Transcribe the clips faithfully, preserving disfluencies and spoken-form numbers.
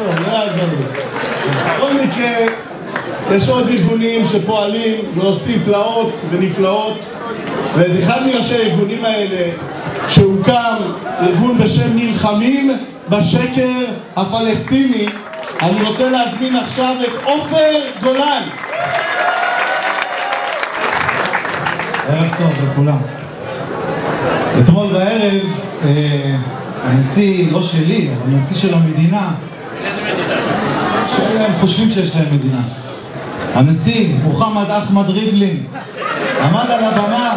טוב, לא יעזור לי. בכל מקרה, יש עוד ארגונים שפועלים ועושים פלאות ונפלאות, ואחד מראשי הארגונים האלה שהוקם ארגון בשם נלחמים בשקר הפלסטיני. אני רוצה להזמין עכשיו את עופר גולן. ערב טוב לכולם. אתמול בערב הנשיא, לא שלי, אבל הנשיא של המדינה, שהם חושבים שיש להם מדינה, הנשיא מוחמד אחמד ריבלין עמד על הבמה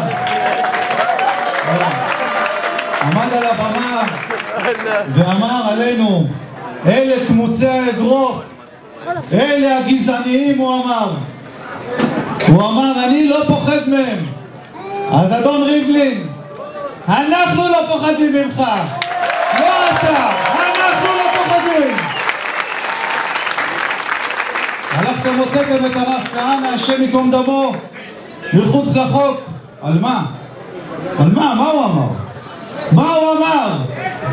עמד על הבמה ואמר עלינו, אלה קמוצי האגרוף, אלה הגזעניים. הוא אמר הוא אמר אני לא פוחד מהם. אז אדון ריבלין, אנחנו לא פוחדים ממך, לא אתה, אנחנו לא פוחדים. הלכת מוצאתם את הרב כהנא, השם יקום דמו, מחוץ לחוק. על מה? על מה? מה הוא אמר? מה הוא אמר?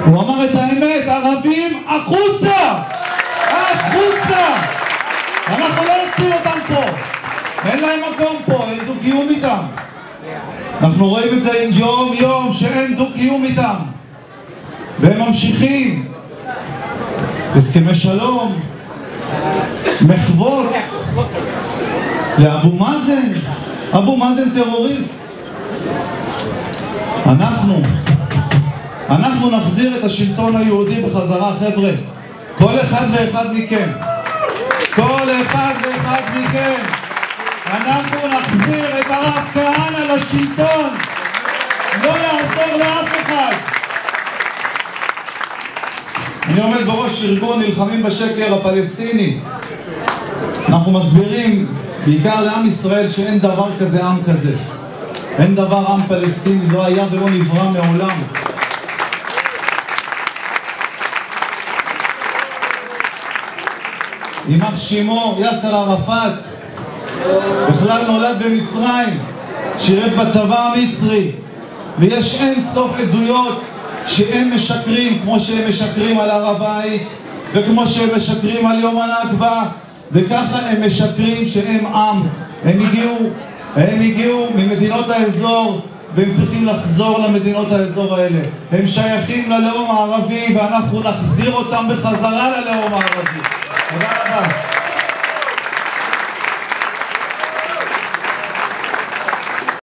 הוא אמר את האמת, ערבים החוצה! החוצה! אנחנו לא רוצים אותם פה, אין להם מקום פה, אין דו-קיום איתם. אנחנו רואים את זה יום יום, שאין דו-קיום איתם, והם ממשיכים הסכמי שלום, מחוות לאבו מאזן. אבו מאזן טרוריסט. אנחנו אנחנו נחזיר את השלטון היהודי בחזרה, חבר'ה. כל אחד ואחד מכם, כל אחד ואחד מכם, אנחנו נחזיר את הרב כהנא לשלטון. לא יעזור לאף אחד. אני עומד בראש ארגון נלחמים בשקר הפלסטיני. אנחנו מסבירים בעיקר לעם ישראל שאין דבר כזה עם כזה. אין דבר עם פלסטיני, לא היה ולא נברא מעולם. יימח שמו, יאסר ערפאת בכלל נולד במצרים, שירת בצבא המצרי, ויש אין סוף עדויות שהם משקרים, כמו שהם משקרים על הר הבית, וכמו שהם משקרים על יום הנכבה, וככה הם משקרים שהם עם. הם הגיעו, הם הגיעו ממדינות האזור, והם צריכים לחזור למדינות האזור האלה. הם שייכים ללאום הערבי, ואנחנו נחזיר אותם בחזרה ללאום הערבי. תודה רבה.